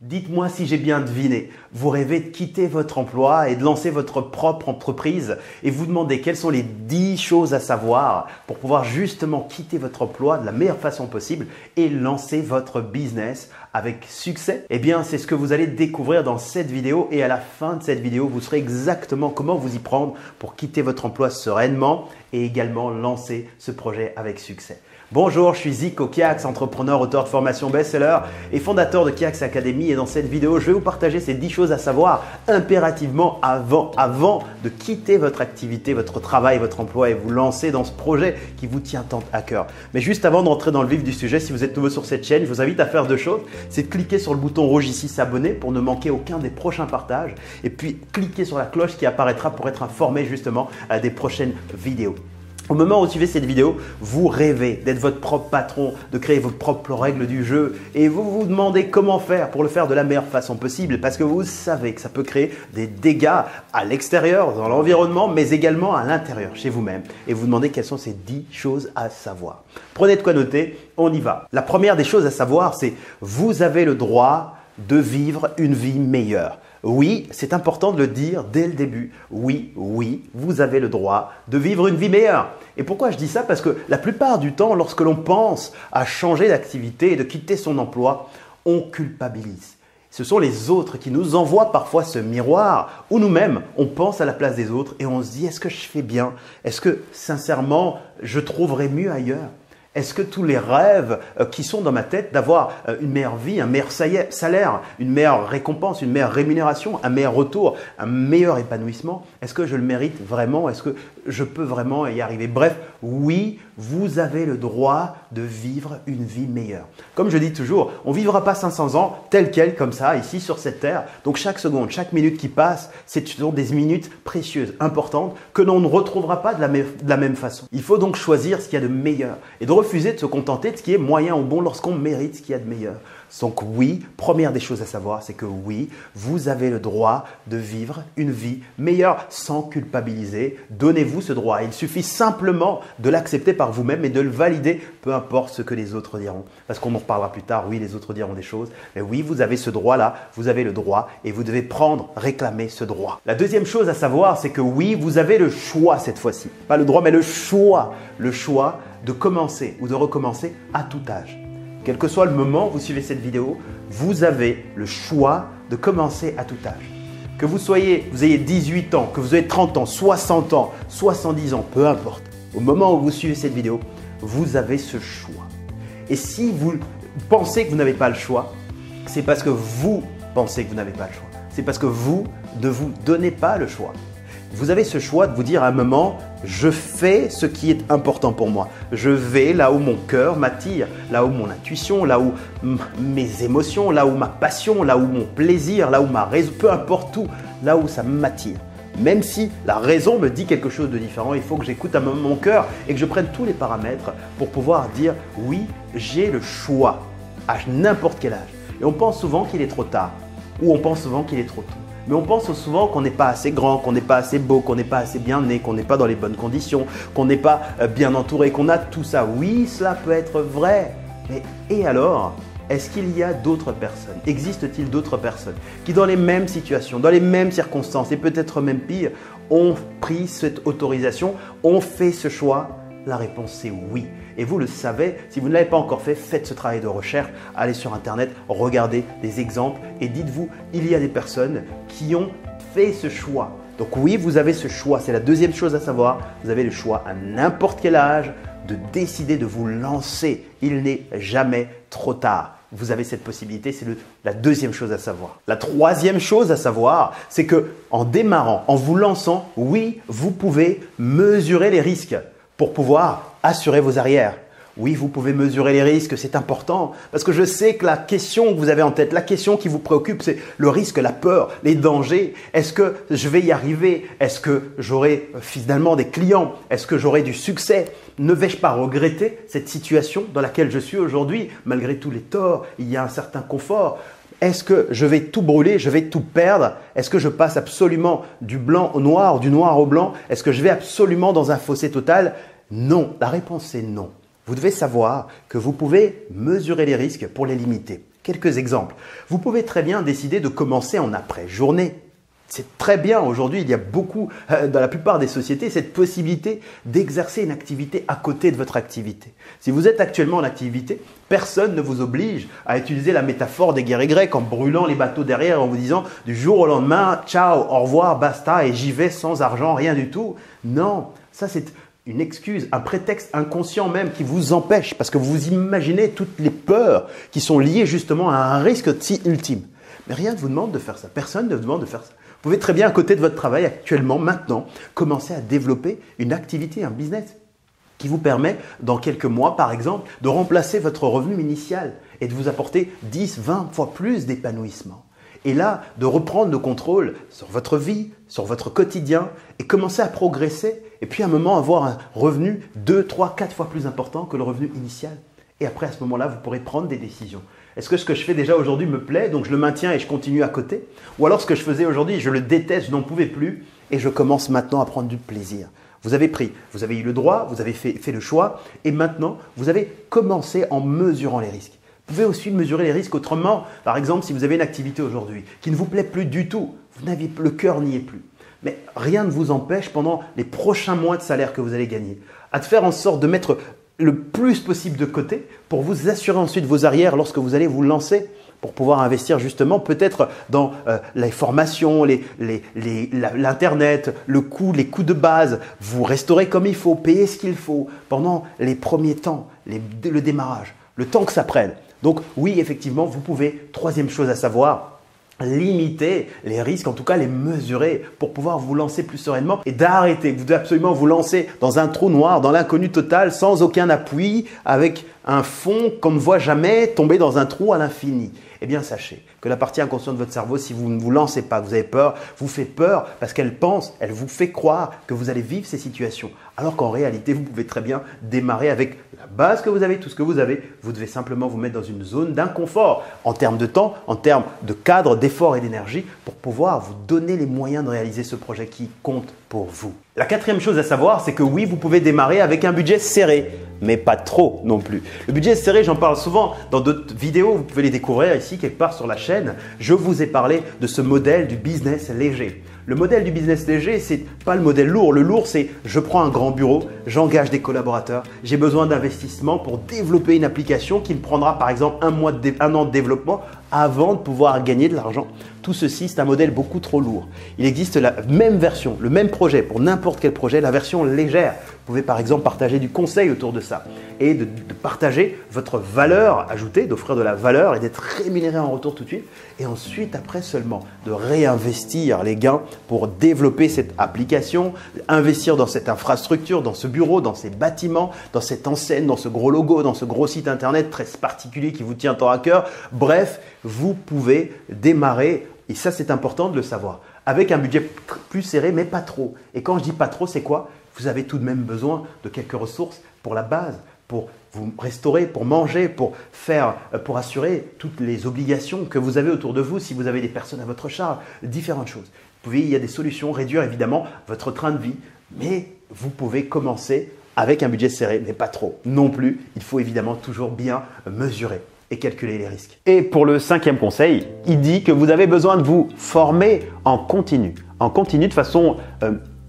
Dites-moi si j'ai bien deviné, vous rêvez de quitter votre emploi et de lancer votre propre entreprise et vous demandez quelles sont les 10 choses à savoir pour pouvoir justement quitter votre emploi de la meilleure façon possible et lancer votre business avec succès. Eh bien, c'est ce que vous allez découvrir dans cette vidéo et à la fin de cette vidéo, vous saurez exactement comment vous y prendre pour quitter votre emploi sereinement et également lancer ce projet avec succès. Bonjour, je suis Zico Kiaxx, entrepreneur, auteur de formation best-seller et fondateur de Kiax Academy. Et dans cette vidéo, je vais vous partager ces 10 choses à savoir impérativement avant de quitter votre activité, votre travail, votre emploi et vous lancer dans ce projet qui vous tient tant à cœur. Mais juste avant d'entrer dans le vif du sujet, si vous êtes nouveau sur cette chaîne, je vous invite à faire deux choses. C'est de cliquer sur le bouton rouge ici, s'abonner pour ne manquer aucun des prochains partages. Et puis, cliquer sur la cloche qui apparaîtra pour être informé justement des prochaines vidéos. Au moment où vous suivez cette vidéo, vous rêvez d'être votre propre patron, de créer vos propres règles du jeu et vous vous demandez comment faire pour le faire de la meilleure façon possible parce que vous savez que ça peut créer des dégâts à l'extérieur, dans l'environnement, mais également à l'intérieur, chez vous-même. Et vous vous demandez quelles sont ces 10 choses à savoir. Prenez de quoi noter, on y va. La première des choses à savoir, c'est vous avez le droit de vivre une vie meilleure. Oui, c'est important de le dire dès le début. Oui, vous avez le droit de vivre une vie meilleure. Et pourquoi je dis ça? Parce que la plupart du temps, lorsque l'on pense à changer d'activité et de quitter son emploi, on culpabilise. Ce sont les autres qui nous envoient parfois ce miroir où nous-mêmes, on pense à la place des autres et on se dit « Est-ce que je fais bien? Est-ce que sincèrement, je trouverai mieux ailleurs ?» Est-ce que tous les rêves qui sont dans ma tête d'avoir une meilleure vie, un meilleur salaire, une meilleure récompense, une meilleure rémunération, un meilleur retour, un meilleur épanouissement, est-ce que je le mérite vraiment? Est-ce que je peux vraiment y arriver? Bref, oui, vous avez le droit de vivre une vie meilleure. Comme je dis toujours, on ne vivra pas 500 ans tel quel, comme ça, ici sur cette terre. Donc chaque seconde, chaque minute qui passe, ce sont des minutes précieuses, importantes, que l'on ne retrouvera pas de la même façon. Il faut donc choisir ce qu'il y a de meilleur et de refuser de se contenter de ce qui est moyen ou bon lorsqu'on mérite ce qu'il y a de meilleur. Donc oui, première des choses à savoir, c'est que oui, vous avez le droit de vivre une vie meilleure sans culpabiliser. Donnez-vous ce droit. Il suffit simplement de l'accepter par vous-même et de le valider, peu importe ce que les autres diront. Parce qu'on en reparlera plus tard, oui, les autres diront des choses. Mais oui, vous avez ce droit-là, vous avez le droit et vous devez prendre, réclamer ce droit. La deuxième chose à savoir, c'est que oui, vous avez le choix cette fois-ci. Pas le droit, mais le choix. Le choix de commencer ou de recommencer à tout âge. Quel que soit le moment où vous suivez cette vidéo, vous avez le choix de commencer à tout âge. Que vous ayez 18 ans, que vous ayez 30 ans, 60 ans, 70 ans, peu importe. Au moment où vous suivez cette vidéo, vous avez ce choix. Et si vous pensez que vous n'avez pas le choix, c'est parce que vous pensez que vous n'avez pas le choix. C'est parce que vous ne vous donnez pas le choix. Vous avez ce choix de vous dire à un moment, je fais ce qui est important pour moi. Je vais là où mon cœur m'attire, là où mon intuition, là où mes émotions, là où ma passion, là où mon plaisir, là où ma raison, peu importe où, là où ça m'attire. Même si la raison me dit quelque chose de différent, il faut que j'écoute à mon cœur et que je prenne tous les paramètres pour pouvoir dire oui, j'ai le choix à n'importe quel âge. Et on pense souvent qu'il est trop tard ou on pense souvent qu'il est trop tôt. Mais on pense souvent qu'on n'est pas assez grand, qu'on n'est pas assez beau, qu'on n'est pas assez bien né, qu'on n'est pas dans les bonnes conditions, qu'on n'est pas bien entouré, qu'on a tout ça. Oui, cela peut être vrai. Mais et alors, est-ce qu'il y a d'autres personnes? Existe-t-il d'autres personnes qui, dans les mêmes situations, dans les mêmes circonstances et peut-être même pire, ont pris cette autorisation, ont fait ce choix? La réponse est oui. Et vous le savez, si vous ne l'avez pas encore fait, faites ce travail de recherche, allez sur Internet, regardez des exemples et dites-vous, il y a des personnes qui ont fait ce choix. Donc oui, vous avez ce choix. C'est la deuxième chose à savoir. Vous avez le choix à n'importe quel âge de décider de vous lancer. Il n'est jamais trop tard. Vous avez cette possibilité, c'est la deuxième chose à savoir. La troisième chose à savoir, c'est que en démarrant, en vous lançant, oui, vous pouvez mesurer les risques pour pouvoir assurer vos arrières. Oui, vous pouvez mesurer les risques, c'est important parce que je sais que la question que vous avez en tête, la question qui vous préoccupe, c'est le risque, la peur, les dangers. Est-ce que je vais y arriver? Est-ce que j'aurai finalement des clients? Est-ce que j'aurai du succès? Ne vais-je pas regretter cette situation dans laquelle je suis aujourd'hui? Malgré tous les torts, il y a un certain confort. Est-ce que je vais tout brûler, je vais tout perdre? Est-ce que je passe absolument du blanc au noir ou du noir au blanc? Est-ce que je vais absolument dans un fossé total? Non, la réponse est non. Vous devez savoir que vous pouvez mesurer les risques pour les limiter. Quelques exemples. Vous pouvez très bien décider de commencer en après-journée. C'est très bien, aujourd'hui, il y a beaucoup, dans la plupart des sociétés, cette possibilité d'exercer une activité à côté de votre activité. Si vous êtes actuellement en activité, personne ne vous oblige à utiliser la métaphore des guerriers grecs en brûlant les bateaux derrière, en vous disant du jour au lendemain, ciao, au revoir, basta, et j'y vais sans argent, rien du tout. Non, ça c'est une excuse, un prétexte inconscient même qui vous empêche, parce que vous imaginez toutes les peurs qui sont liées justement à un risque si ultime. Mais rien ne vous demande de faire ça, personne ne vous demande de faire ça. Vous pouvez très bien, à côté de votre travail actuellement, maintenant, commencer à développer une activité, un business qui vous permet, dans quelques mois par exemple, de remplacer votre revenu initial et de vous apporter 10, 20 fois plus d'épanouissement. Et là, de reprendre le contrôle sur votre vie, sur votre quotidien et commencer à progresser et puis à un moment avoir un revenu 2, 3, 4 fois plus important que le revenu initial. Et après, à ce moment-là, vous pourrez prendre des décisions. Est-ce que ce que je fais déjà aujourd'hui me plaît, donc je le maintiens et je continue à côté? Ou alors ce que je faisais aujourd'hui, je le déteste, je n'en pouvais plus et je commence maintenant à prendre du plaisir. Vous avez pris, vous avez eu le droit, vous avez fait le choix et maintenant, vous avez commencé en mesurant les risques. Vous pouvez aussi mesurer les risques autrement. Par exemple, si vous avez une activité aujourd'hui qui ne vous plaît plus du tout, vous n'avez, le cœur n'y est plus. Mais rien ne vous empêche pendant les prochains mois de salaire que vous allez gagner à faire en sorte de mettre le plus possible de côté pour vous assurer ensuite vos arrières lorsque vous allez vous lancer pour pouvoir investir justement peut-être dans les formations, l'Internet, les coûts de base, vous restaurer comme il faut, payer ce qu'il faut pendant les premiers temps, le démarrage, le temps que ça prenne. Donc oui, effectivement, vous pouvez, troisième chose à savoir, limiter les risques, en tout cas les mesurer pour pouvoir vous lancer plus sereinement et d'arrêter. Vous devez absolument vous lancer dans un trou noir, dans l'inconnu total, sans aucun appui, avec un fond qu'on ne voit jamais, tomber dans un trou à l'infini. Eh bien, sachez que la partie inconsciente de votre cerveau, si vous ne vous lancez pas, que vous avez peur, vous fait peur parce qu'elle pense, elle vous fait croire que vous allez vivre ces situations. Alors qu'en réalité, vous pouvez très bien démarrer avec la base que vous avez, tout ce que vous avez. Vous devez simplement vous mettre dans une zone d'inconfort en termes de temps, en termes de cadre, d'effort et d'énergie pour pouvoir vous donner les moyens de réaliser ce projet qui compte pour vous. La quatrième chose à savoir, c'est que oui, vous pouvez démarrer avec un budget serré, mais pas trop non plus. Le budget serré, j'en parle souvent dans d'autres vidéos, vous pouvez les découvrir ici quelque part sur la chaîne. Je vous ai parlé de ce modèle du business léger. Le modèle du business léger, c'est pas le modèle lourd. Le lourd, c'est je prends un grand bureau, j'engage des collaborateurs, j'ai besoin d'investissement pour développer une application qui me prendra par exemple un an de développement avant de pouvoir gagner de l'argent. Tout ceci, c'est un modèle beaucoup trop lourd. Il existe la même version, le même projet pour n'importe quel projet, la version légère. Vous pouvez par exemple partager du conseil autour de ça et de partager votre valeur ajoutée, d'offrir de la valeur et d'être rémunéré en retour tout de suite. Et ensuite, après seulement, de réinvestir les gains pour développer cette application, investir dans cette infrastructure, dans ce bureau, dans ces bâtiments, dans cette enseigne, dans ce gros logo, dans ce gros site internet très particulier qui vous tient tant à cœur. Bref, vous pouvez démarrer, et ça c'est important de le savoir, avec un budget plus serré mais pas trop. Et quand je dis pas trop, c'est quoi ? Vous avez tout de même besoin de quelques ressources pour la base, pour vous restaurer, pour manger, pour assurer toutes les obligations que vous avez autour de vous si vous avez des personnes à votre charge, différentes choses. Vous pouvez, il y a des solutions, réduire évidemment votre train de vie, mais vous pouvez commencer avec un budget serré, mais pas trop non plus. Il faut évidemment toujours bien mesurer et calculer les risques. Et pour le cinquième conseil, il dit que vous avez besoin de vous former en continu de façon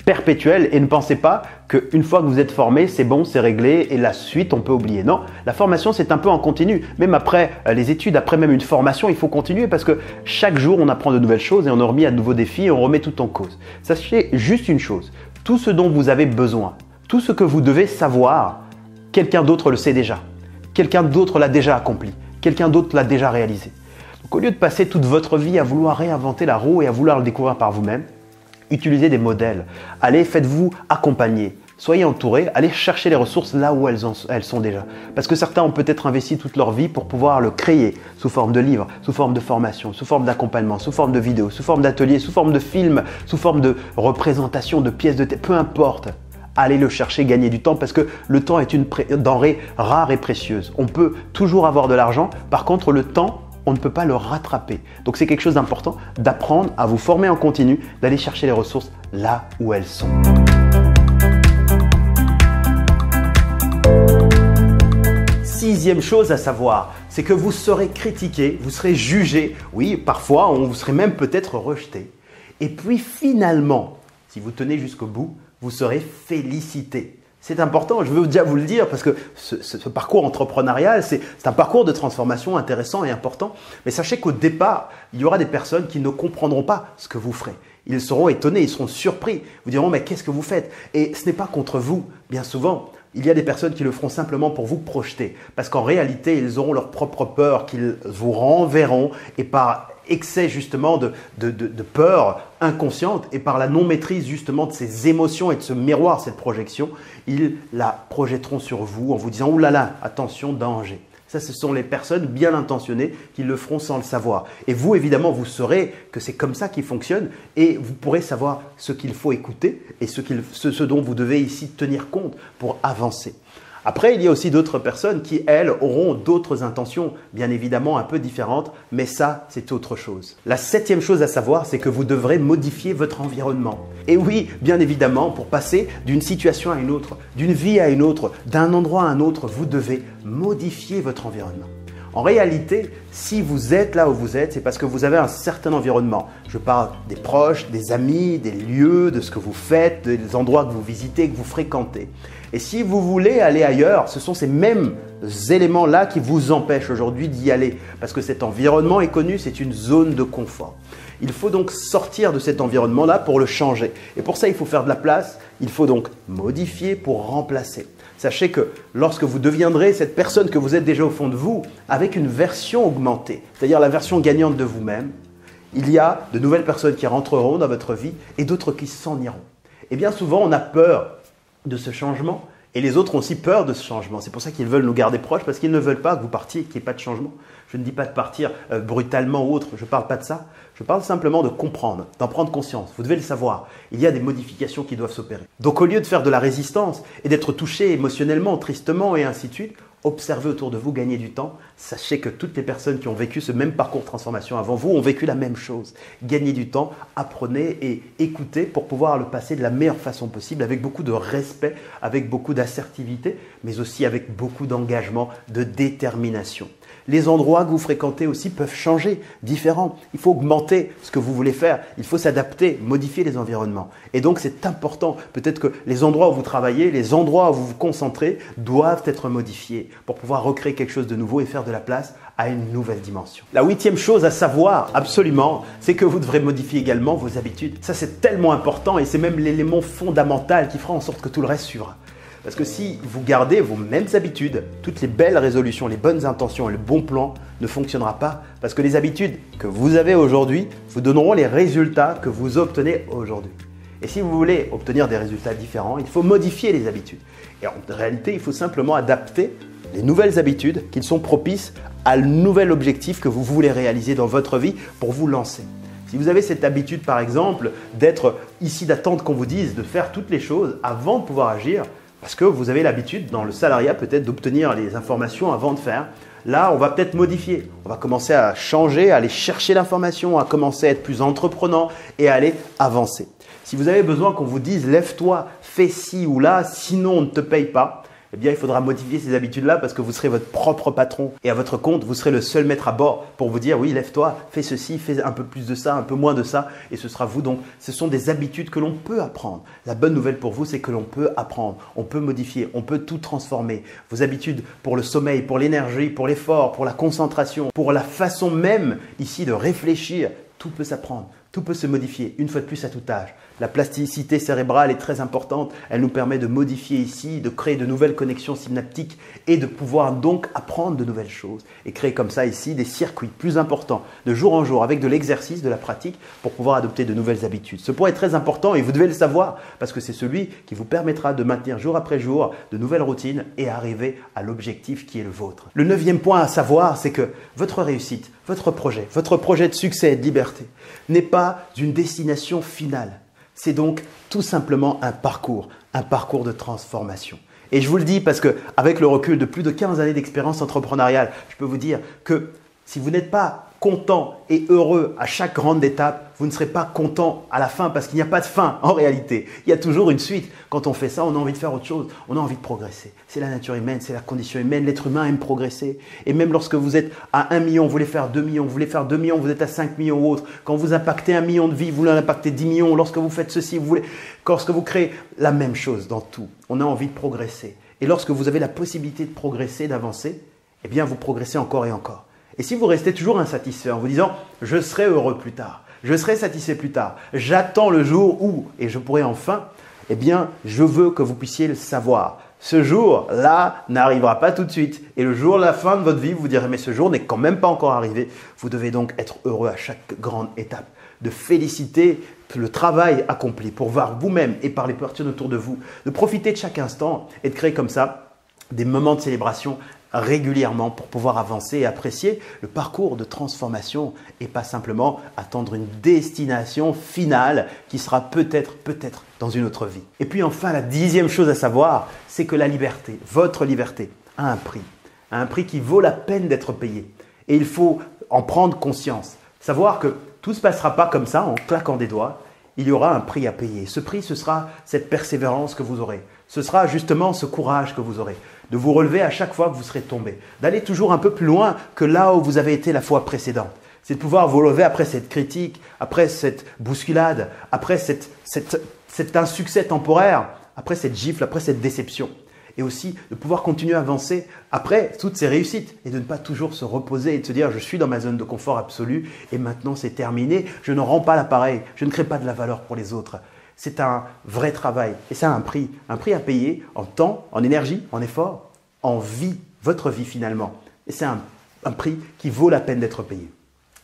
perpétuelle et ne pensez pas qu'une fois que vous êtes formé, c'est bon, c'est réglé et la suite, on peut oublier. Non, la formation, c'est un peu en continu. Même après les études, après même une formation, il faut continuer parce que chaque jour, on apprend de nouvelles choses et on est remis à de nouveaux défis et on remet tout en cause. Sachez juste une chose, tout ce dont vous avez besoin, tout ce que vous devez savoir, quelqu'un d'autre le sait déjà. Quelqu'un d'autre l'a déjà accompli. Quelqu'un d'autre l'a déjà réalisé. Donc, au lieu de passer toute votre vie à vouloir réinventer la roue et à vouloir le découvrir par vous-même, utilisez des modèles. Allez, faites-vous accompagner. Soyez entourés, allez chercher les ressources là où elles sont déjà. Parce que certains ont peut-être investi toute leur vie pour pouvoir le créer sous forme de livres, sous forme de formation, sous forme d'accompagnement, sous forme de vidéos, sous forme d'ateliers, sous forme de films, sous forme de représentations, de pièces de théâtre, peu importe. Allez le chercher, gagner du temps parce que le temps est une denrée rare et précieuse. On peut toujours avoir de l'argent, par contre le temps, on ne peut pas le rattraper. Donc c'est quelque chose d'important d'apprendre à vous former en continu, d'aller chercher les ressources là où elles sont. sixième chose à savoir, c'est que vous serez critiqué, vous serez jugé. Oui, parfois, on vous serait même peut-être rejeté. Et puis finalement, si vous tenez jusqu'au bout, vous serez félicité. C'est important, je veux déjà vous le dire parce que ce parcours entrepreneurial, c'est un parcours de transformation intéressant et important. Mais sachez qu'au départ, il y aura des personnes qui ne comprendront pas ce que vous ferez. Ils seront étonnés, ils seront surpris. Vous diront, mais qu'est-ce que vous faites? Et ce n'est pas contre vous, bien souvent. Il y a des personnes qui le feront simplement pour vous projeter parce qu'en réalité, ils auront leur propre peur qu'ils vous renverront et par excès justement de peur inconsciente et par la non-maîtrise justement de ces émotions et de ce miroir, cette projection, ils la projetteront sur vous en vous disant « Ouh là là, attention, danger ». Ça, ce sont les personnes bien intentionnées qui le feront sans le savoir. Et vous, évidemment, vous saurez que c'est comme ça qu'il fonctionne et vous pourrez savoir ce qu'il faut écouter et ce dont vous devez ici tenir compte pour avancer. Après, il y a aussi d'autres personnes qui, elles, auront d'autres intentions, bien évidemment un peu différentes, mais ça, c'est autre chose. La septième chose à savoir, c'est que vous devrez modifier votre environnement. Et oui, bien évidemment, pour passer d'une situation à une autre, d'une vie à une autre, d'un endroit à un autre, vous devez modifier votre environnement. En réalité, si vous êtes là où vous êtes, c'est parce que vous avez un certain environnement. Je parle des proches, des amis, des lieux, de ce que vous faites, des endroits que vous visitez, que vous fréquentez. Et si vous voulez aller ailleurs, ce sont ces mêmes éléments-là qui vous empêchent aujourd'hui d'y aller. Parce que cet environnement est connu, c'est une zone de confort. Il faut donc sortir de cet environnement-là pour le changer. Et pour ça, il faut faire de la place. Il faut donc modifier pour remplacer. Sachez que lorsque vous deviendrez cette personne que vous êtes déjà au fond de vous, avec une version augmentée, c'est-à-dire la version gagnante de vous-même, il y a de nouvelles personnes qui rentreront dans votre vie et d'autres qui s'en iront. Et bien souvent, on a peur de ce changement et les autres ont aussi peur de ce changement. C'est pour ça qu'ils veulent nous garder proches parce qu'ils ne veulent pas que vous partiez, qu'il n'y ait pas de changement. Je ne dis pas de partir brutalement ou autre, je ne parle pas de ça. Je parle simplement de comprendre, d'en prendre conscience. Vous devez le savoir, il y a des modifications qui doivent s'opérer. Donc au lieu de faire de la résistance et d'être touché émotionnellement, tristement et ainsi de suite, observez autour de vous, gagnez du temps. Sachez que toutes les personnes qui ont vécu ce même parcours de transformation avant vous ont vécu la même chose. Gagnez du temps, apprenez et écoutez pour pouvoir le passer de la meilleure façon possible, avec beaucoup de respect, avec beaucoup d'assertivité, mais aussi avec beaucoup d'engagement, de détermination. Les endroits que vous fréquentez aussi peuvent changer, différents. Il faut augmenter ce que vous voulez faire. Il faut s'adapter, modifier les environnements. Et donc, c'est important. Peut-être que les endroits où vous travaillez, les endroits où vous vous concentrez doivent être modifiés pour pouvoir recréer quelque chose de nouveau et faire de la place à une nouvelle dimension. La huitième chose à savoir, absolument, c'est que vous devrez modifier également vos habitudes. Ça, c'est tellement important et c'est même l'élément fondamental qui fera en sorte que tout le reste suivra. Parce que si vous gardez vos mêmes habitudes, toutes les belles résolutions, les bonnes intentions et le bon plan ne fonctionnera pas. Parce que les habitudes que vous avez aujourd'hui vous donneront les résultats que vous obtenez aujourd'hui. Et si vous voulez obtenir des résultats différents, il faut modifier les habitudes. Et en réalité, il faut simplement adapter les nouvelles habitudes qui sont propices à le nouvel objectif que vous voulez réaliser dans votre vie pour vous lancer. Si vous avez cette habitude, par exemple, d'être ici, d'attendre qu'on vous dise de faire toutes les choses avant de pouvoir agir, parce que vous avez l'habitude dans le salariat peut-être d'obtenir les informations avant de faire. Là, on va peut-être modifier. On va commencer à changer, à aller chercher l'information, à commencer à être plus entreprenant et à aller avancer. Si vous avez besoin qu'on vous dise « lève-toi, fais ci ou là, sinon on ne te paye pas », eh bien, il faudra modifier ces habitudes-là parce que vous serez votre propre patron. Et à votre compte, vous serez le seul maître à bord pour vous dire « oui, lève-toi, fais ceci, fais un peu plus de ça, un peu moins de ça ». Et ce sera vous. Donc, ce sont des habitudes que l'on peut apprendre. La bonne nouvelle pour vous, c'est que l'on peut apprendre. On peut modifier, on peut tout transformer. Vos habitudes pour le sommeil, pour l'énergie, pour l'effort, pour la concentration, pour la façon même ici de réfléchir. Tout peut s'apprendre, tout peut se modifier, une fois de plus à tout âge. La plasticité cérébrale est très importante, elle nous permet de modifier ici, de créer de nouvelles connexions synaptiques et de pouvoir donc apprendre de nouvelles choses et créer comme ça ici des circuits plus importants de jour en jour avec de l'exercice, de la pratique pour pouvoir adopter de nouvelles habitudes. Ce point est très important et vous devez le savoir parce que c'est celui qui vous permettra de maintenir jour après jour de nouvelles routines et arriver à l'objectif qui est le vôtre. Le neuvième point à savoir, c'est que votre réussite, votre projet de succès et de liberté n'est pas une destination finale. C'est donc tout simplement un parcours de transformation. Et je vous le dis parce que avec le recul de plus de 15 années d'expérience entrepreneuriale, je peux vous dire que si vous n'êtes pas content et heureux à chaque grande étape, vous ne serez pas content à la fin parce qu'il n'y a pas de fin en réalité. Il y a toujours une suite. Quand on fait ça, on a envie de faire autre chose, on a envie de progresser. C'est la nature humaine, c'est la condition humaine. L'être humain aime progresser. Et même lorsque vous êtes à 1 million, vous voulez faire 2 millions, vous voulez faire 2 millions, vous êtes à 5 millions ou autre. Quand vous impactez 1 million de vies, vous voulez en impacter 10 millions. Lorsque vous faites ceci, vous voulez… Lorsque vous créez la même chose dans tout, on a envie de progresser. Et lorsque vous avez la possibilité de progresser, d'avancer, eh bien vous progressez encore et encore. Et si vous restez toujours insatisfait en vous disant « je serai heureux plus tard, je serai satisfait plus tard, j'attends le jour où, et je pourrai enfin », eh bien je veux que vous puissiez le savoir. Ce jour-là n'arrivera pas tout de suite. Et le jour de la fin de votre vie, vous direz « mais ce jour n'est quand même pas encore arrivé ». Vous devez donc être heureux à chaque grande étape, de féliciter le travail accompli pour voir vous-même et par les personnes autour de vous, de profiter de chaque instant et de créer comme ça des moments de célébration régulièrement pour pouvoir avancer et apprécier le parcours de transformation et pas simplement attendre une destination finale qui sera peut-être dans une autre vie. Et puis enfin, la 10e chose à savoir, c'est que la liberté, votre liberté, a un prix qui vaut la peine d'être payé. Et il faut en prendre conscience, savoir que tout ne se passera pas comme ça en claquant des doigts. Il y aura un prix à payer. Ce prix, ce sera cette persévérance que vous aurez. Ce sera justement ce courage que vous aurez, de vous relever à chaque fois que vous serez tombé, d'aller toujours un peu plus loin que là où vous avez été la fois précédente. C'est de pouvoir vous relever après cette critique, après cette bousculade, après cet insuccès temporaire, après cette gifle, après cette déception. Et aussi de pouvoir continuer à avancer après toutes ces réussites et de ne pas toujours se reposer et de se dire « je suis dans ma zone de confort absolue et maintenant c'est terminé, je ne rends pas l'appareil, je ne crée pas de la valeur pour les autres ». C'est un vrai travail et ça a un prix à payer en temps, en énergie, en effort, en vie, votre vie finalement. Et c'est un prix qui vaut la peine d'être payé.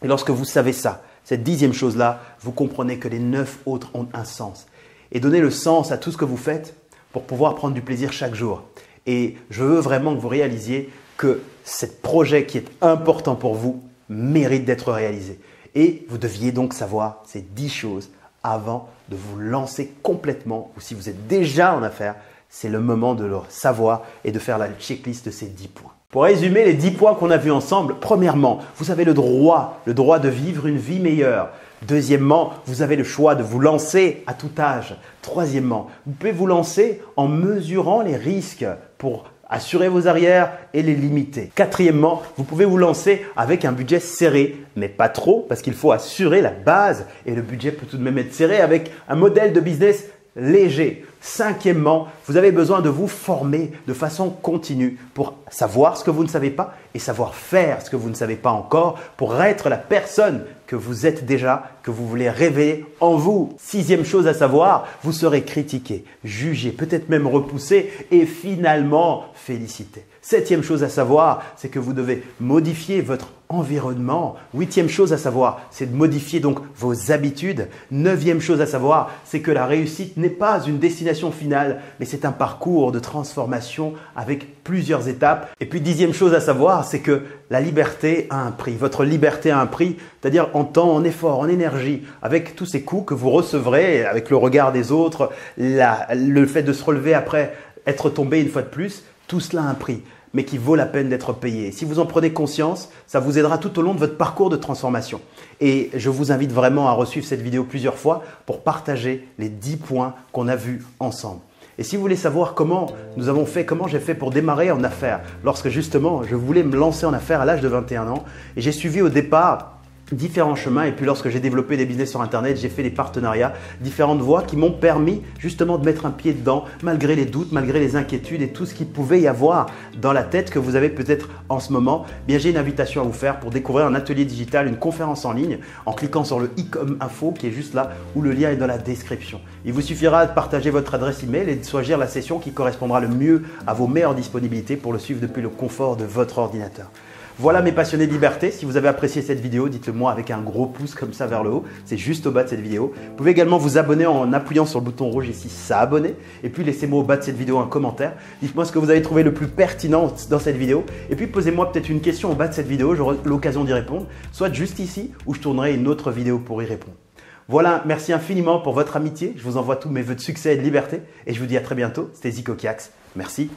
Et lorsque vous savez ça, cette 10e chose-là, vous comprenez que les 9 autres ont un sens. Et donnez le sens à tout ce que vous faites pour pouvoir prendre du plaisir chaque jour. Et je veux vraiment que vous réalisiez que ce projet qui est important pour vous mérite d'être réalisé. Et vous deviez donc savoir ces 10 choses avant de vous lancer complètement, ou si vous êtes déjà en affaires, c'est le moment de le savoir et de faire la checklist de ces 10 points. Pour résumer les 10 points qu'on a vus ensemble, premièrement, vous avez le droit de vivre une vie meilleure. Deuxièmement, vous avez le choix de vous lancer à tout âge. Troisièmement, vous pouvez vous lancer en mesurant les risques pour assurer vos arrières et les limiter. Quatrièmement, vous pouvez vous lancer avec un budget serré, mais pas trop parce qu'il faut assurer la base et le budget peut tout de même être serré avec un modèle de business léger. Cinquièmement, vous avez besoin de vous former de façon continue pour savoir ce que vous ne savez pas et savoir faire ce que vous ne savez pas encore pour être la personne que vous êtes déjà, que vous voulez révéler en vous. Sixième chose à savoir, vous serez critiqué, jugé, peut-être même repoussé et finalement félicité. Septième chose à savoir, c'est que vous devez modifier votre environnement. Huitième chose à savoir, c'est de modifier donc vos habitudes. Neuvième chose à savoir, c'est que la réussite n'est pas une destination finale, mais c'est un parcours de transformation avec plusieurs étapes. Et puis dixième chose à savoir, c'est que la liberté a un prix. Votre liberté a un prix, c'est-à-dire en temps, en effort, en énergie, avec tous ces coups que vous recevrez, avec le regard des autres, le fait de se relever après être tombé une fois de plus, tout cela a un prix, mais qui vaut la peine d'être payé. Si vous en prenez conscience, ça vous aidera tout au long de votre parcours de transformation. Et je vous invite vraiment à re-suivre cette vidéo plusieurs fois pour partager les 10 points qu'on a vus ensemble. Et si vous voulez savoir comment nous avons fait, comment j'ai fait pour démarrer en affaires, lorsque justement je voulais me lancer en affaires à l'âge de 21 ans, et j'ai suivi au départ différents chemins et puis lorsque j'ai développé des business sur internet, j'ai fait des partenariats, différentes voies qui m'ont permis justement de mettre un pied dedans malgré les doutes, malgré les inquiétudes et tout ce qu'il pouvait y avoir dans la tête que vous avez peut-être en ce moment. Bien, j'ai une invitation à vous faire pour découvrir un atelier digital, une conférence en ligne en cliquant sur le i comme info qui est juste là où le lien est dans la description. Il vous suffira de partager votre adresse email et de choisir la session qui correspondra le mieux à vos meilleures disponibilités pour le suivre depuis le confort de votre ordinateur. Voilà mes passionnés de liberté, si vous avez apprécié cette vidéo, dites-le moi avec un gros pouce comme ça vers le haut, c'est juste au bas de cette vidéo. Vous pouvez également vous abonner en appuyant sur le bouton rouge ici, s'abonner, et puis laissez-moi au bas de cette vidéo un commentaire. Dites-moi ce que vous avez trouvé le plus pertinent dans cette vidéo, et puis posez-moi peut-être une question au bas de cette vidéo, j'aurai l'occasion d'y répondre, soit juste ici où je tournerai une autre vidéo pour y répondre. Voilà, merci infiniment pour votre amitié, je vous envoie tous mes vœux de succès et de liberté, et je vous dis à très bientôt, c'était Zico Kiaxx, merci.